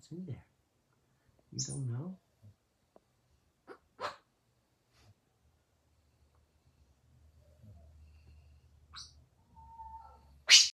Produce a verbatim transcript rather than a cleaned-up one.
what's in there. You don't know?